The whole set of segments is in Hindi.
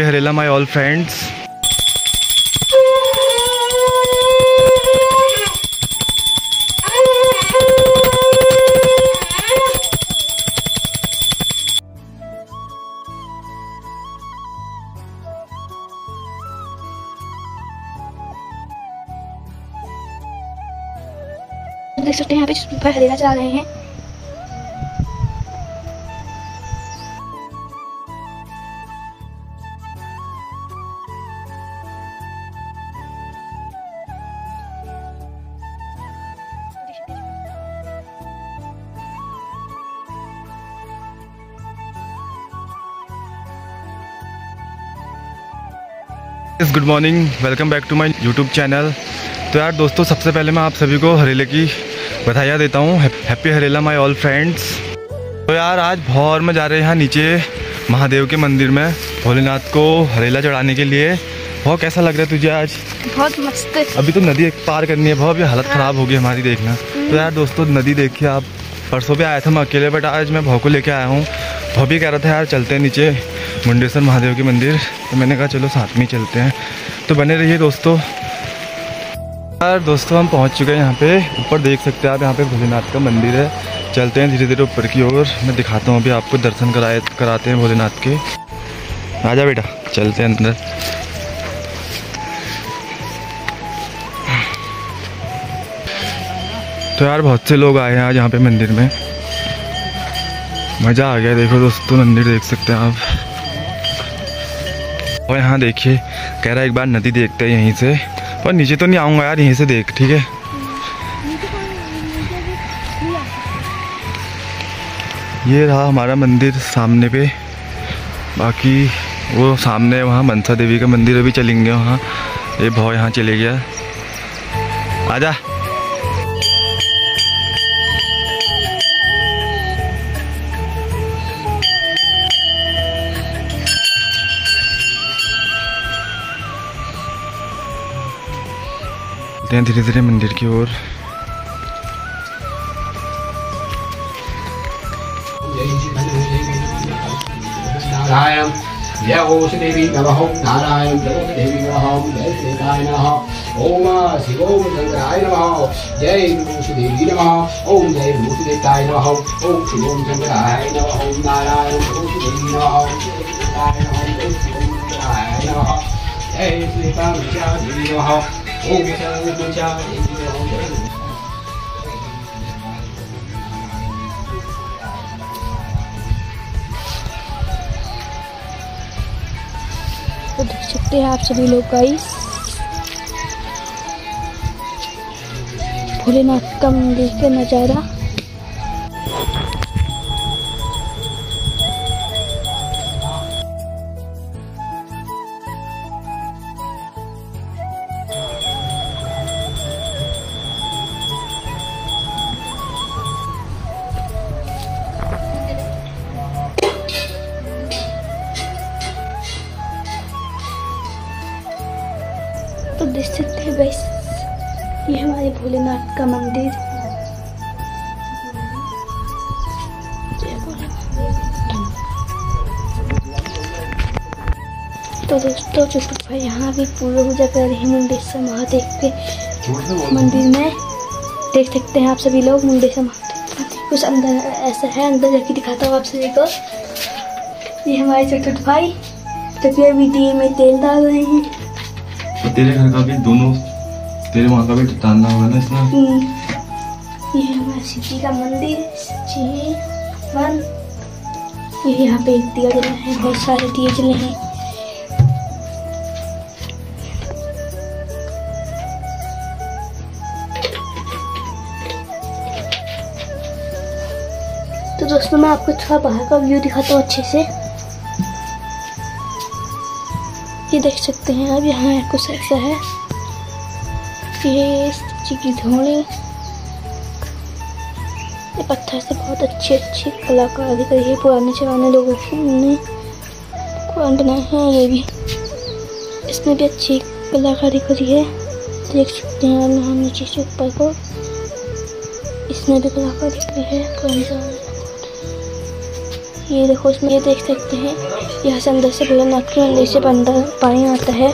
Hello my all friends. देख सकते हैं यहाँ पे सुपर हरेला चला रहे हैं। Good morning, welcome back to my YouTube channel. तो यार दोस्तों, सबसे पहले मैं आप सभी को हरेले की बधाइयाँ देता हूँ। Happy Harela my all friends. तो यार आज भौर में जा रहे हैं यहाँ नीचे महादेव के मंदिर में भोलेनाथ को हरेला चढ़ाने के लिए। भाव कैसा लग रहा है तुझे आज? बहुत मस्त। अभी तो नदी पार करनी है भाव, अभी हालत ख़राब होगी हमारी देखना। तो यार दोस्तों नदी देखिए आप, परसों भी आया था मैं अकेले, बट आज मैं भाव को लेके आया हूँ। भाव भी कह रहा था यार चलते हैं नीचे मुंडेश्वर महादेव के मंदिर, तो मैंने कहा चलो साथ में चलते हैं। तो बने रहिए दोस्तों। यार दोस्तों हम पहुंच चुके हैं यहाँ पे, ऊपर देख सकते हैं आप यहाँ पे भोलेनाथ का मंदिर है। चलते हैं धीरे धीरे ऊपर की ओर, मैं दिखाता हूँ अभी आपको दर्शन कराते हैं भोलेनाथ के। आजा बेटा, चलते हैं अंदर। तो यार बहुत से लोग आए हैं आज यहाँ पे मंदिर में, मज़ा आ गया। देखो दोस्तों मंदिर देख सकते हैं आप, और यहाँ देखिए कह रहा एक बार नदी देखते हैं यहीं से। और नीचे तो नहीं आऊँगा यार, यहीं से देख, ठीक है। ये रहा हमारा मंदिर सामने पे, बाकी वो सामने वहाँ मनसा देवी का मंदिर है, भी चलेंगे वहाँ। ये भाव यहाँ चले गया, आजा। धीरे धीरे मंदिर की ओर। नारायण जय हो श्री देवी नमः, नारायण जय हो श्री देवी नमः, जय श्री नारायण नमः, ओम शिव ओम शंकराय नमः, जय श्री देवी नमः, ओम जय श्री देवताय नमः, ओम शिव ओम शंकराय नमः, ओम नारायण जय श्री देवी नमः, जय श्री नारायण नमः, जय श्री देवताय नमः, जय श्री पार्वती देवी नमः। तो देख सकते हैं आप सभी लोग गाइस, भोलेनाथ का मंदिर का नज़ारा। तो देख सकते हैं गाइस, ये हमारे भोलेनाथ का मंदिर। तो दोस्तों चुप भाई यहाँ भी पूजा वूजा कर रहे हैं मुंडेश्वर महादेव के मंदिर में। देख सकते हैं आप सभी लोग मुंडेश्वर महादेव कुछ अंदर ऐसा है, अंदर जाके दिखाता हूँ आप सभी को। ये हमारे चुटुट भाई तकिया भी दिए में तेल डाल रहे हैं। तेरे घर का भी, दोनों तेरे वहाँ का भी डालना होगा ना इसमें। ये हमारे शिव जी का मंदिर, ये यहाँ पे एक दिया जला है, बहुत सारे दिए जले हैं। तो दोस्तों मैं आपको थोड़ा बाहर का व्यू दिखाता हूँ अच्छे से। ये देख सकते हैं अब यहाँ कुछ ऐसा है, ये चिकी धोने ये पत्थर से बहुत अच्छी कलाकारी करी है, पुराने चलाने लोगों की उन्होंने बनाए हैं। ये भी इसमें भी अच्छी कलाकारी करी है, देख सकते हैं यहाँ नीचे से ऊपर को, इसमें भी कलाकारी करी है पुराने जमाने। ये देखो, इसमें ये देख सकते हैं यहाँ से अंदर से भोलेनाथ के मंदिर से अंदर पानी आता है।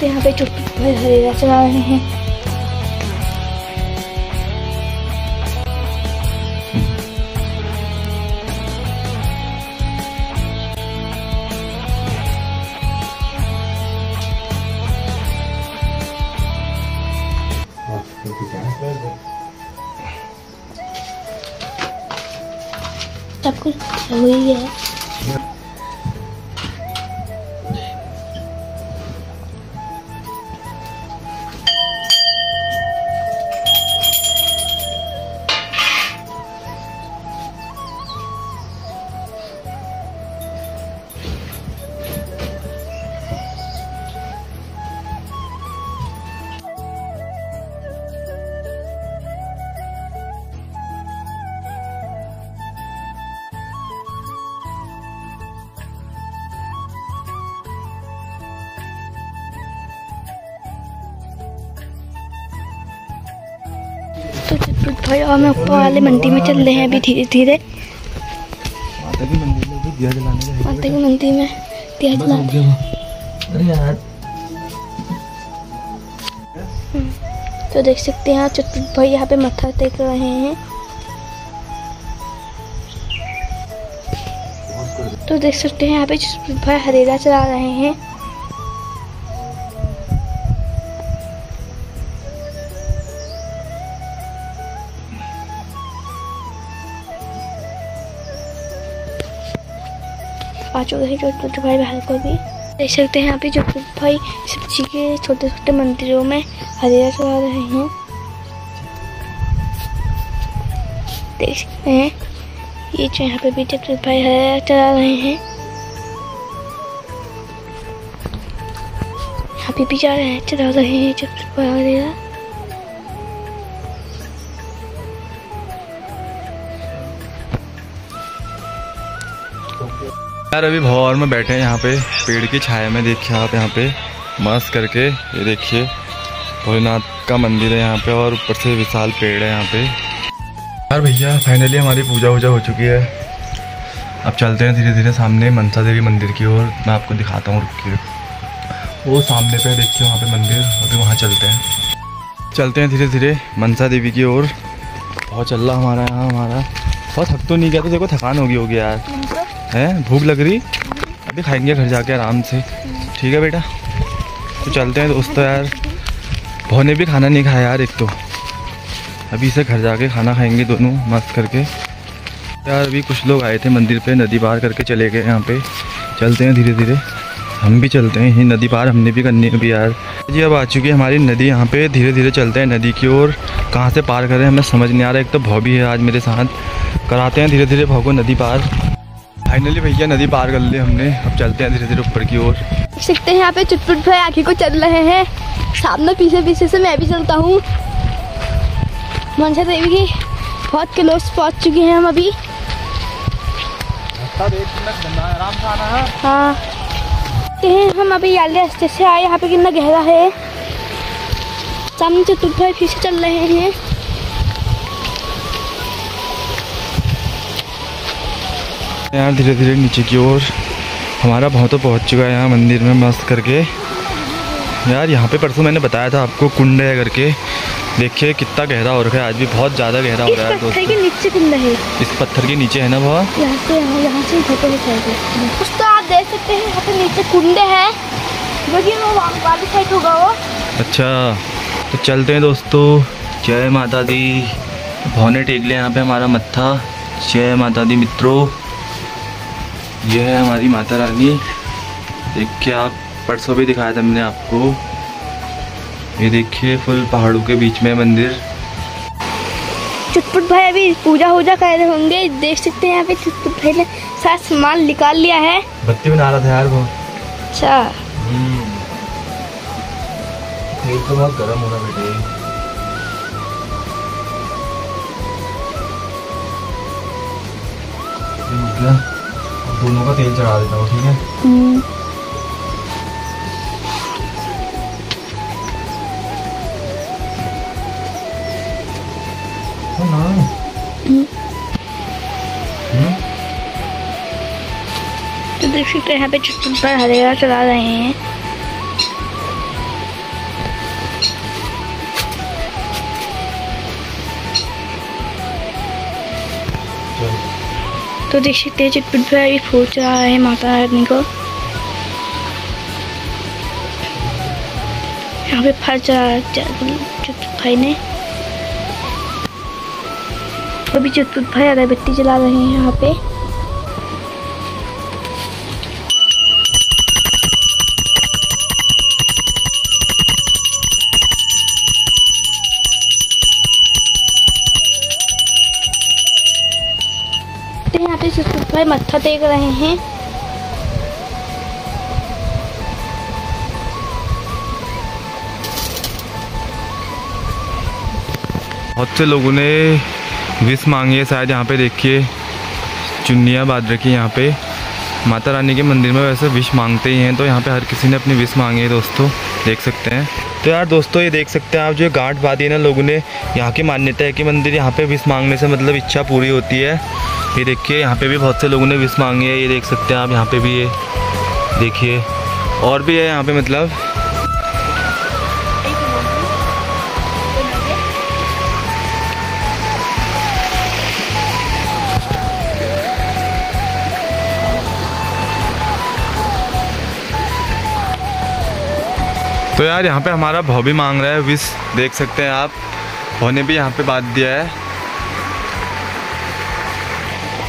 तो यहाँ पे चुटकी हरेला चला रहे हैं। सब कुछ हुई है। तो चित्रपट भाई और मैं ऊपर वाले मंदिर में चल रहे हैं अभी धीरे धीरे। माता की मंदिर में भी दिया जलाने का है। माता की मंदिर में दिया जलाते हैं। अरे यार तो देख सकते हैं चित्रपट भाई यहाँ पे मत्था टेक रहे हैं। तो देख सकते हैं यहाँ पे चित्रपट भाई हरेला चला रहे हैं। पाँचों गए जोधपुर भाई बहन को भी देख सकते हैं। यहाँ पे जोधपुर भाई शिवजी के छोटे छोटे मंदिरों में हरेला चला रहे हैं। देख सकते हैं ये जो यहाँ पे भी जोधपुर भाई हरेला चला रहे हैं। यहाँ पे भी जा रहे हैं, चला रहे हैं जोधपुर भाई हरेला। यार अभी भवर में बैठे हैं यहाँ पे पेड़ की छाया में। देखिए आप यहाँ पे मस्त करके, ये देखिए भोलेनाथ का मंदिर है यहाँ पे और ऊपर से विशाल पेड़ है यहाँ पे। यार भैया फाइनली हमारी पूजा वूजा हो चुकी है। अब चलते हैं धीरे धीरे सामने मनसा देवी मंदिर की ओर। मैं आपको दिखाता हूँ, रुकिए। वो सामने पे देखिए वहाँ पे मंदिर, अभी वहाँ चलते हैं। चलते हैं धीरे धीरे मनसा देवी की ओर। बहुत चल रहा हमारा यहाँ, हमारा बहुत थक तो नहीं गया, तो देखो थकान होगी यार है, भूख लग रही। अभी खाएंगे घर जाके आराम से, ठीक है बेटा। तो चलते हैं दोस्तों। यार भोने भी खाना नहीं खाया यार, एक तो अभी से घर जाके खाना खाएंगे दोनों मस्त करके। यार अभी कुछ लोग आए थे मंदिर पे, नदी पार करके चले गए यहाँ पे। चलते हैं धीरे धीरे, हम भी चलते हैं ही, नदी पार हमने भी करनी है अभी। यार जी अब आ चुकी है हमारी नदी यहाँ पे। धीरे धीरे चलते हैं नदी की ओर। कहाँ से पार करें हमें समझ नहीं आ रहा। एक तो भाव भी है आज मेरे साथ, कराते हैं धीरे धीरे भाव को नदी पार। फाइनली भैया नदी पार कर ली हमने। अब चलते हैं धीरे धीरे ऊपर की ओर। सीखते हैं यहाँ पे चुटपुट भाई आगे को चल रहे हैं, सामने पीछे पीछे से मैं भी चलता हूँ। मनसा देवी की बहुत क्लोज पहुँच चुके हैं हम अभी। हाँ हम अभी याले रास्ते से आए, यहाँ पे कितना गहरा है। सामने चुटपुट भाई पीछे चल रहे हैं। यार धीरे धीरे नीचे की ओर हमारा भाव तो पहुँच चुका है यहाँ मंदिर में मस्त करके। यार यहाँ पे परसों मैंने बताया था आपको कुंड है करके, देखिए कितना गहरा हो रखा है। आज भी बहुत ज़्यादा गहरा हो रहा है। पत्थर के नीचे कुंड है, इस पत्थर के नीचे है ना बहुत। यहाँ से कुछ तो आप देख सकते हैं यहाँ पे नीचे कुंड है, वाली साइड होगा वो। अच्छा तो चलते हैं दोस्तों। जय माता दी। भौने टेक ले यहाँ पे हमारा मत्था। जय माता दी मित्रों। यह है हमारी माता रानी। देखिए आप परसों भी दिखाया था मैंने आपको। ये देखिए फुल पहाड़ों के बीच में मंदिर। चुटपुट भाई अभी पूजा वूजा कर रहे होंगे। देख सकते हैं यहाँ पे चुटपुट भाई ने सारा सामान निकाल लिया है। बत्ती बना रहा था यार वो। अच्छा तेल तो बहुत गर्म हो रहा बेटे। दोनों का तेल चढ़ा देता हूँ, ठीक है। तो देख सकते हैं यहाँ पे जिस पर हरेरा चला रहे हैं। तो देख सकते हैं चिटपिट पर फूल चढ़ा है माता रानी को, यहाँ पे फल चढ़ा भाई ने। अभी चिटपिट भाई अगरबत्ती जला रहे हैं यहाँ पे। यहाँ पे चिटपिट भाई मत्था टेक रहे हैं। बहुत से लोगों ने विश मांगी है शायद। यहाँ पे देखिए चुन्नियाँ बांध रखी है यहाँ पे माता रानी के मंदिर में, वैसे विश मांगते ही हैं। तो यहाँ पे हर किसी ने अपनी विश मांगी है दोस्तों, देख सकते हैं। तो यार दोस्तों ये देख सकते हैं आप, जो गांठ बांधी है ना लोगों ने, यहाँ की मान्यता है कि मंदिर यहाँ पे विश मांगने से मतलब इच्छा पूरी होती है। ये देखिए यहाँ पे भी बहुत से लोगों ने विश मांगी है, ये देख सकते हैं आप। यहाँ पे भी ये देखिए और भी है यहाँ पे, मतलब तो यार यहाँ पे हमारा भाव भी मांग रहा है विश, देख सकते हैं आप। भाव ने भी यहाँ पे बात दिया है।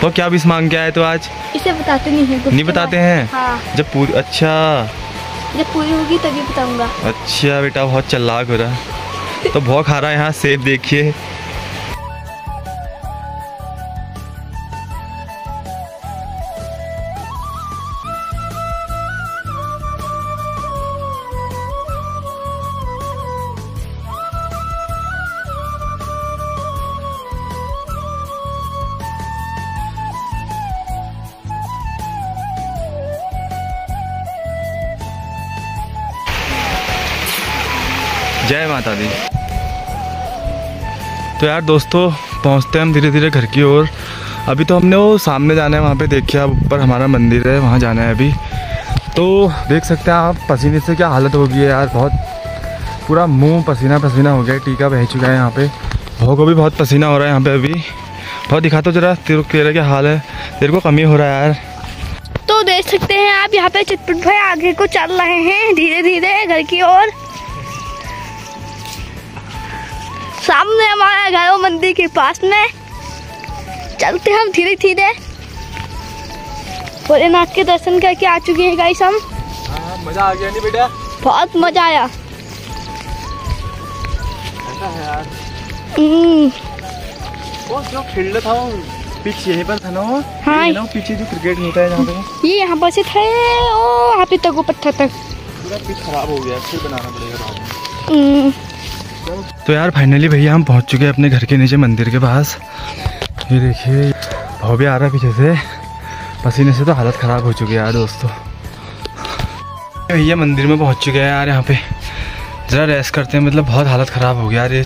तो क्या विश मांग के आए तो आज? इसे बताते नहीं हैं। नहीं बताते हैं? हाँ। जब पूरी जब पूरी होगी तभी बताऊंगा। अच्छा बेटा बहुत चालाक हो रहा है। तो भाव खा रहा है यहाँ सेब, देखिए। जय माता दी। तो यार दोस्तों पहुंचते हैं हम धीरे धीरे घर की ओर। अभी तो हमने वो सामने जाना है, वहाँ पे देखिए आप ऊपर हमारा मंदिर है, वहाँ जाना है अभी। तो देख सकते हैं आप पसीने से क्या हालत हो गई है यार, बहुत पूरा मुंह पसीना पसीना हो गया है, टीका बह चुका है यहाँ पे। भाव को भी बहुत पसीना हो रहा है यहाँ पे अभी। भाव दिखा तो जरा तेरे क्या हाल है, तेरे को कमी हो रहा है यार। तो देख सकते हैं आप यहाँ पे चिटपिट भाई आगे को चल रहे हैं धीरे धीरे घर की ओर। सामने हमारा घर और मंदिर के पास में चलते हम धीरे धीरे। भोलेनाथ के दर्शन करके आ चुके हैं गाइस हम। मजा आ गया नहीं बेटा? बहुत मजा आया। ऐसा है यार। वो जो फील्ड था वो पिच यहीं पर था ना वो? हाँ। ये ना पीछे जो क्रिकेट होता है जहाँ पे। ये यहाँ पर से था ओ यहाँ पे तक वो पत्थर तक। पूरा पिच खराब हो गया, फिर बनाना पड़ेगा। तो यार फाइनली भैया हम पहुंच चुके हैं अपने घर के नीचे मंदिर के पास। ये देखिए भाव भी आ रहा है पीछे से, पसीने से तो हालत ख़राब हो चुकी है यार दोस्तों। भैया मंदिर में पहुंच चुके हैं यार, यहाँ पे ज़रा रेस्ट करते हैं, मतलब बहुत हालत ख़राब हो गई यार। ये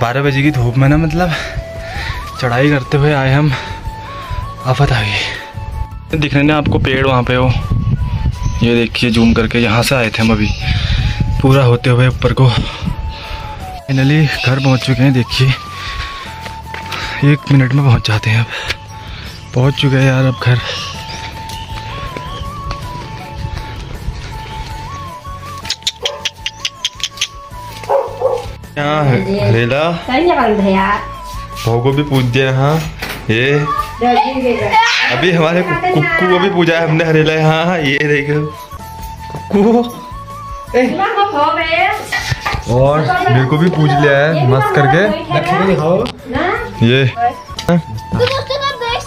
12 बजे की धूप में ना मतलब चढ़ाई करते हुए आए हम, आफत आ गई। दिख रहे ना आपको पेड़ वहाँ पे हो, ये देखिए जूम करके यहाँ से आए थे हम अभी, पूरा होते हुए ऊपर को फाइनली घर पहुंच चुके हैं। देखिए 1 मिनट में पहुंच जाते हैं, अब पहुंच चुके हैं यार अब घर। यहाँ हरेला भाव को भी पूज दिया यहाँ, ये अभी हमारे कुक्कू को भी पूजा है हमने हरेला यहाँ। ये देखो कुक्कू, और मेरे को भी पूछ लिया है मस्त करके ये।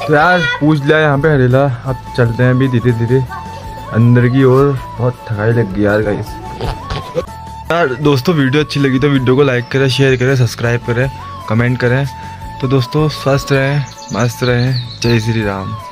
तो यार पूछ लिया यहाँ पे हरेला, अब चलते हैं अभी धीरे धीरे अंदर की ओर। बहुत थकाई लग गई यार गाइस। यार दोस्तों वीडियो अच्छी लगी तो वीडियो को लाइक करें, शेयर करें, सब्सक्राइब करें, कमेंट करें। तो दोस्तों स्वस्थ रहें, मस्त रहें। जय श्री राम।